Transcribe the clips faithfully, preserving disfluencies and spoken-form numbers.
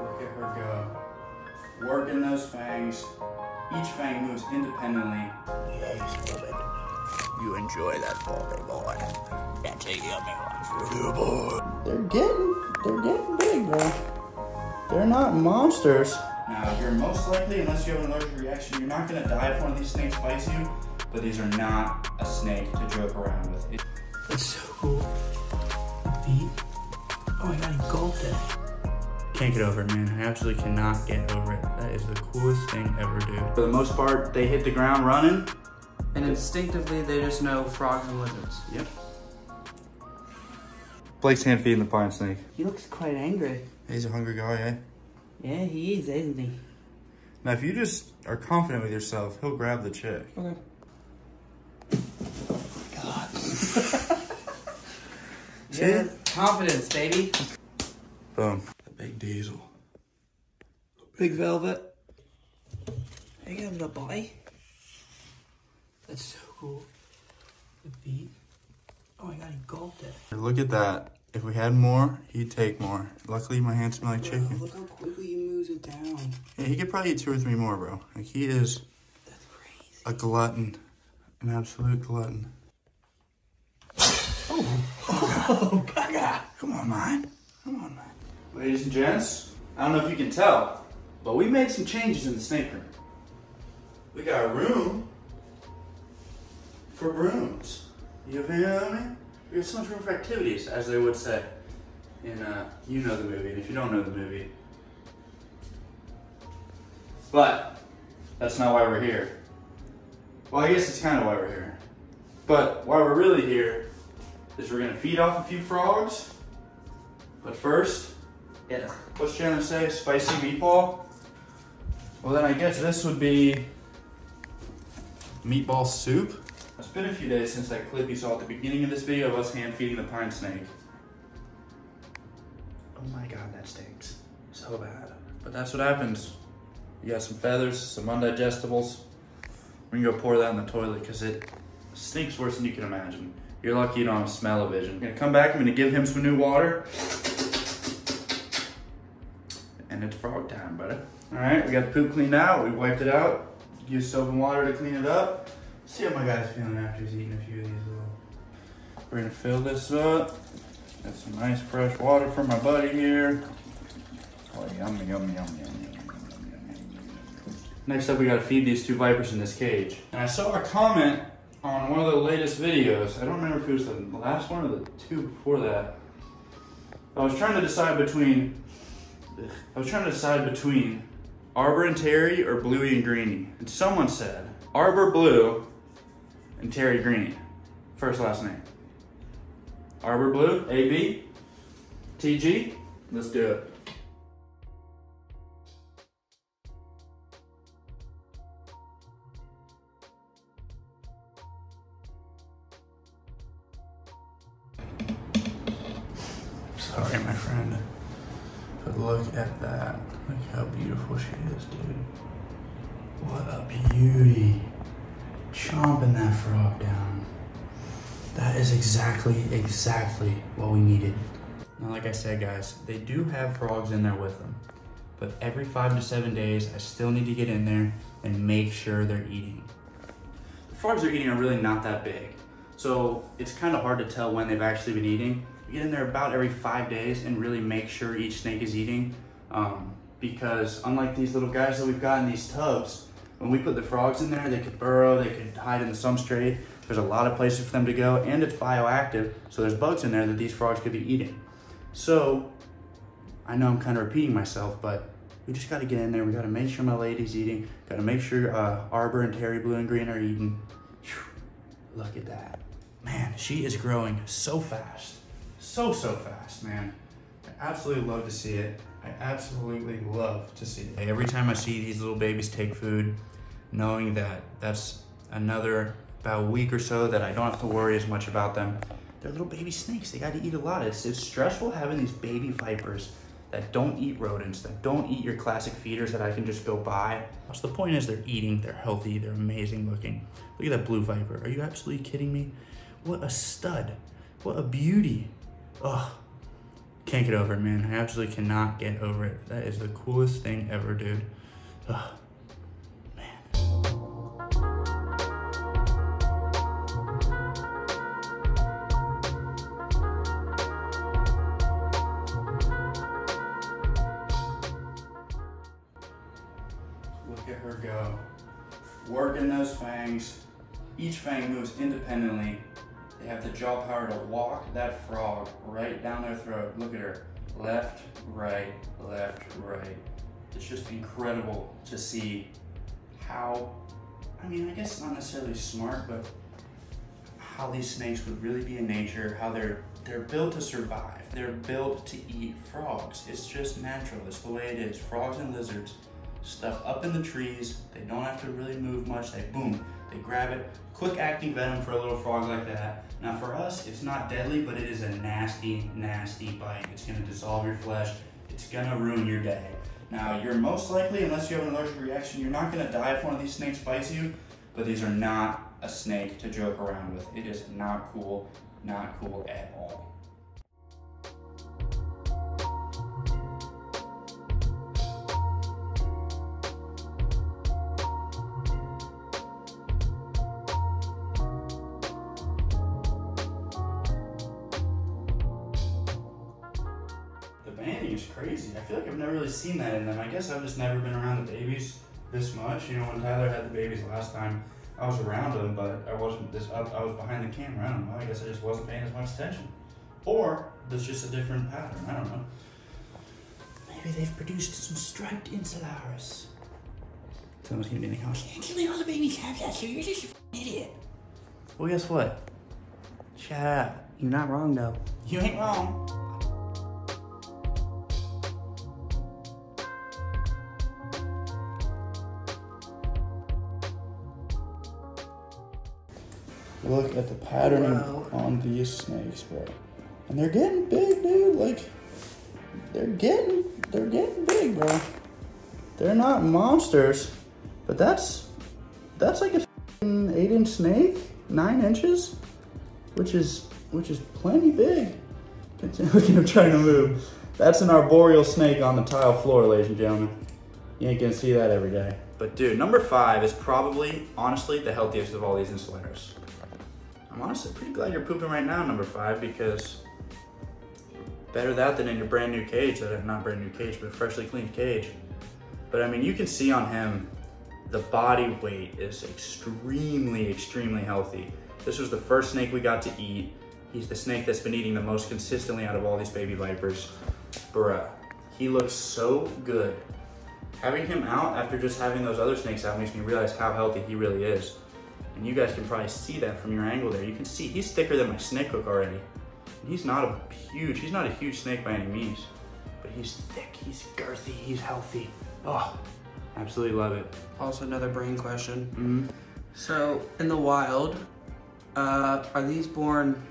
Look at her go. Working those fangs. Each fang moves independently. Yes, woman. You enjoy that falling boy. That's a yummy one for you, boy. They're getting, they're getting big, bro. They're not monsters. Now, you're most likely, unless you have an allergic reaction, you're not going to die if one of these snakes bites you, but these are not a snake to joke around with. It That's so cool. He, oh, I got engulfed in it. Can't get over it, man. I absolutely cannot get over it. That is the coolest thing ever, dude. For the most part, they hit the ground running. And instinctively, they just know frogs and lizards. Yep. Blake's hand feeding the pine snake. He looks quite angry. He's a hungry guy, eh? Yeah, he is, isn't he? Now, if you just are confident with yourself, he'll grab the chick. Okay. Oh my God. Yeah, confidence, baby. Boom. Big diesel. Big velvet. Are you having a bite? That's so cool. The beat. Oh my God, he gulped it. Look at that. If we had more, he'd take more. Luckily, my hands smell like bro, chicken. Look how quickly he moves it down. Yeah, he could probably eat two or three more, bro. Like, he is That's crazy. a glutton. An absolute glutton. Oh, oh God. God. Come on, man. Come on, man. Ladies and gents, I don't know if you can tell, but we made some changes in the snake room. We got room for brooms. You feel me? We have so much room for activities, as they would say. And uh, you know the movie, and if you don't know the movie. But that's not why we're here. Well, I guess it's kind of why we're here. But why we're really here is we're gonna feed off a few frogs. But first, yeah. What's Jenna say? Spicy meatball? Well, then I guess this would be meatball soup. It's been a few days since that clip you saw at the beginning of this video of us hand feeding the pine snake. Oh my God, that stinks. So bad. But that's what happens. You got some feathers, some undigestibles. We're gonna go pour that in the toilet because it stinks worse than you can imagine. You're lucky you don't have smell-o-vision. I'm gonna come back, I'm gonna give him some new water. And it's frog time, buddy. All right, we got the poop cleaned out. We wiped it out. Used soap and water to clean it up. See how my guy's feeling after he's eating a few of these little. We're gonna fill this up. Got some nice fresh water for my buddy here. Oh, yum, yum, yum, yum, yum, yum, yum. Next up, we gotta feed these two vipers in this cage. And I saw a comment on one of the latest videos. I don't remember if it was the last one or the two before that. I was trying to decide between I was trying to decide between Arbor and Terry or Bluey and Greeny. And someone said, Arbor Blue and Terry Green. First, last name. Arbor Blue, A B, T G. Let's do it. Sorry, my friend. But look at that. Look how beautiful she is, dude. What a beauty. Chomping that frog down. That is exactly, exactly what we needed. Now, like I said, guys, they do have frogs in there with them. But every five to seven days, I still need to get in there and make sure they're eating. The frogs they're eating are really not that big. So it's kind of hard to tell when they've actually been eating. Get in there about every five days and really make sure each snake is eating, um, because unlike these little guys that we've got in these tubs, when we put the frogs in there, they could burrow, they could hide in the substrate. There's a lot of places for them to go, and it's bioactive, so there's bugs in there that these frogs could be eating. So I know I'm kind of repeating myself, but we just got to get in there. We got to make sure my lady's eating, got to make sure uh, Arbor and Terry Blue and Green are eating. Whew, look at that. Man, she is growing so fast. So, so fast, man. I absolutely love to see it. I absolutely love to see it. Every time I see these little babies take food, knowing that that's another about a week or so that I don't have to worry as much about them. They're little baby snakes. They got to eat a lot. It's, it's stressful having these baby vipers that don't eat rodents, that don't eat your classic feeders that I can just go buy. So the point is they're eating, they're healthy, they're amazing looking. Look at that blue viper. Are you absolutely kidding me? What a stud. What a beauty. Oh, Can't get over it, man. I absolutely cannot get over it. That is the coolest thing ever, dude. Ugh. Working those fangs. Each fang moves independently. They have the jaw power to walk that frog right down their throat. Look at her. Left, right, left, right. It's just incredible to see how, I mean, I guess not necessarily smart, but how these snakes would really be in nature, how they're they're built to survive. They're built to eat frogs. It's just natural. It's the way it is. Frogs and lizards. Stuff up in the trees, they don't have to really move much, they boom, they grab it. Quick acting venom for a little frog like that. Now for us, it's not deadly, but it is a nasty, nasty bite. It's gonna dissolve your flesh, it's gonna ruin your day. Now you're most likely, unless you have an allergic reaction, you're not gonna die if one of these snakes bites you, but these are not a snake to joke around with. It is not cool, not cool at all. Banding is crazy. I feel like I've never really seen that in them. I guess I've just never been around the babies this much. You know, when Tyler had the babies last time, I was around them, but I wasn't this up. I was behind the camera. I don't know. I guess I just wasn't paying as much attention. Or there's just a different pattern. I don't know. Maybe they've produced some striped insularis. Someone's gonna be in the house. You can't leave all the baby cats out here. You're just an idiot. Well, guess what? Shut up. You're not wrong, though. You ain't wrong. Look at the patterning wow. on these snakes, bro. And they're getting big, dude. Like, they're getting, they're getting big, bro. They're not monsters, but that's, that's like a eight inch snake, nine inches, which is, which is plenty big. Look at him trying to move. That's an arboreal snake on the tile floor, ladies and gentlemen. You ain't gonna see that every day. But dude, number five is probably, honestly, the healthiest of all these insularis. I'm honestly pretty glad you're pooping right now, number five, because better that than in your brand new cage, that not brand new cage, but freshly cleaned cage. But I mean, you can see on him, the body weight is extremely, extremely healthy. This was the first snake we got to eat. He's the snake that's been eating the most consistently out of all these baby vipers. Bruh, he looks so good. Having him out after just having those other snakes out makes me realize how healthy he really is. And you guys can probably see that from your angle there. You can see he's thicker than my snake hook already. And he's not a huge, he's not a huge snake by any means, but he's thick, he's girthy, he's healthy. Oh, absolutely love it. Also another brain question. Mm-hmm. So in the wild, uh, are these born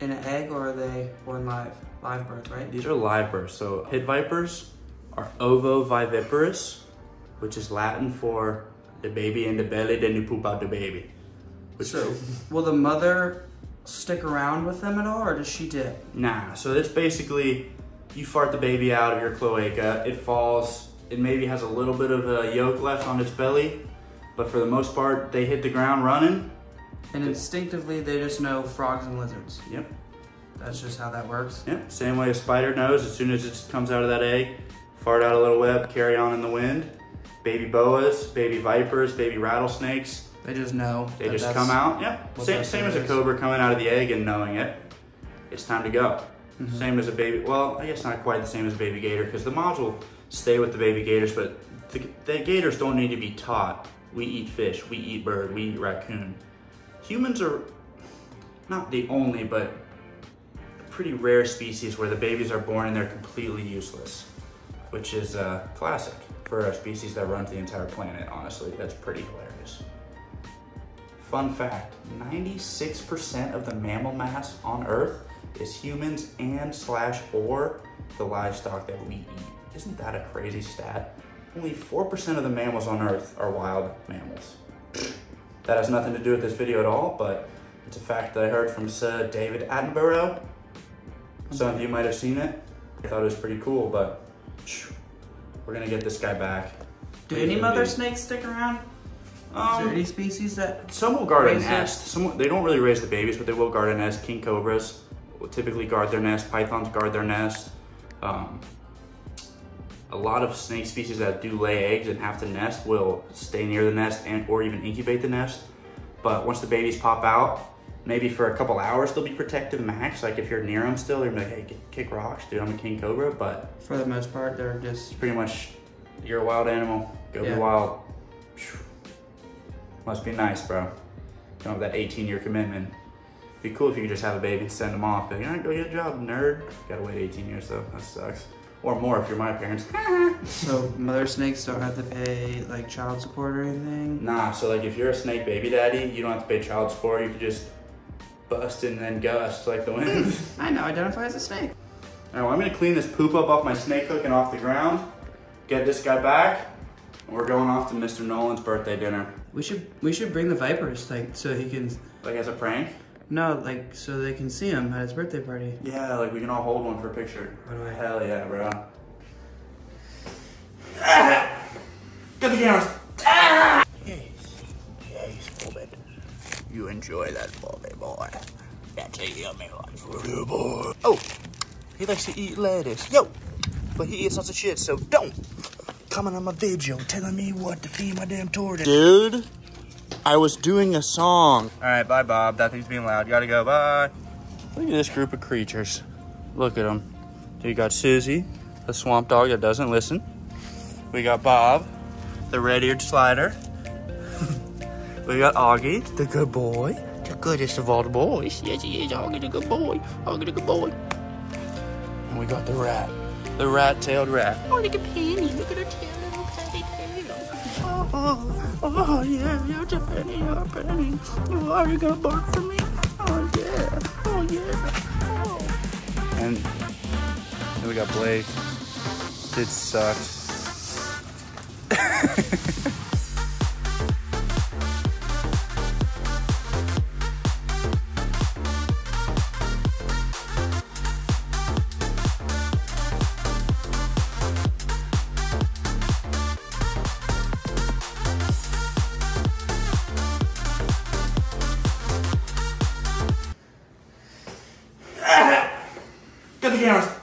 in an egg or are they born live? Live births, right? These are live births. So pit vipers are ovoviviparous, which is Latin for the baby in the belly, then you poop out the baby. Which so, will the mother stick around with them at all, or does she dip? Nah, so it's basically, you fart the baby out of your cloaca, it falls, it maybe has a little bit of a yolk left on its belly, but for the most part, they hit the ground running. And they, instinctively, they just know frogs and lizards. Yep. That's just how that works? Yep, same way a spider knows, as soon as it comes out of that egg, fart out a little web, carry on in the wind. Baby boas, baby vipers, baby rattlesnakes. They just know. They just come out. Yep. Same, same as a cobra coming out of the egg and knowing it. It's time to go. Mm-hmm. Same as a baby. Well, I guess not quite the same as a baby gator because the moms will stay with the baby gators, but the, the gators don't need to be taught. We eat fish. We eat bird. We eat raccoon. Humans are not the only, but a pretty rare species where the babies are born and they're completely useless, which is uh, classic for a species that runs the entire planet, honestly. That's pretty hilarious. Fun fact, ninety-six percent of the mammal mass on Earth is humans and slash or the livestock that we eat. Isn't that a crazy stat? Only four percent of the mammals on Earth are wild mammals. That has nothing to do with this video at all, but it's a fact that I heard from Sir David Attenborough. Some of you might have seen it. I thought it was pretty cool, but we're gonna get this guy back. Do any mother do. snakes stick around? Um, Is there any species that? Some will guard a nest. Some, they don't really raise the babies, but they will guard a nest. King cobras will typically guard their nest. Pythons guard their nest. Um, a lot of snake species that do lay eggs and have to nest will stay near the nest and or even incubate the nest. But once the babies pop out, maybe for a couple hours, they'll be protective max. Like if you're near them still, they're gonna be like, hey, kick rocks, dude, I'm a king cobra. But for the most part, they're just pretty much, you're a wild animal, go yeah. be wild. Must be nice, bro. Don't have that eighteen year commitment. It'd be cool if you could just have a baby and send them off. But you're not doing your job, nerd. Gotta wait eighteen years though, that sucks. Or more if you're my parents. So mother snakes don't have to pay like child support or anything? Nah, so like if you're a snake baby daddy, you don't have to pay child support. You could just bust and then gust like the wind. I now identify as a snake. All right, well, I'm gonna clean this poop up off my snake hook and off the ground, get this guy back, and we're going off to Mister Nolan's birthday dinner. We should we should bring the vipers, like, so he can... Like as a prank? No, like, so they can see him at his birthday party. Yeah, like we can all hold one for a picture. What do I... Hell yeah, bro. Ah! Get the cameras! Ah! You enjoy that baldy boy. That's a yummy one for you, boy. Oh, he likes to eat lettuce. Yo, but he eats lots of shit, so don't comment on my video telling me what to feed my damn tortoise. Dude, I was doing a song. All right, bye, Bob. That thing's being loud. Gotta go, bye. Look at this group of creatures. Look at them. So you got Susie, the swamp dog that doesn't listen. We got Bob, the red-eared slider. We got Augie, the good boy. The goodest of all the boys. Yes, he is, Augie the good boy. Augie the good boy. And we got the rat. The rat-tailed rat. Oh, look at Penny. Look at her tail, little tiny tail. Oh, oh, oh, yeah, you're a Penny, you're a Penny. Oh, are you gonna bark for me? Oh, yeah, oh, yeah, oh. And then we got Blake. It sucks. Get the cameras.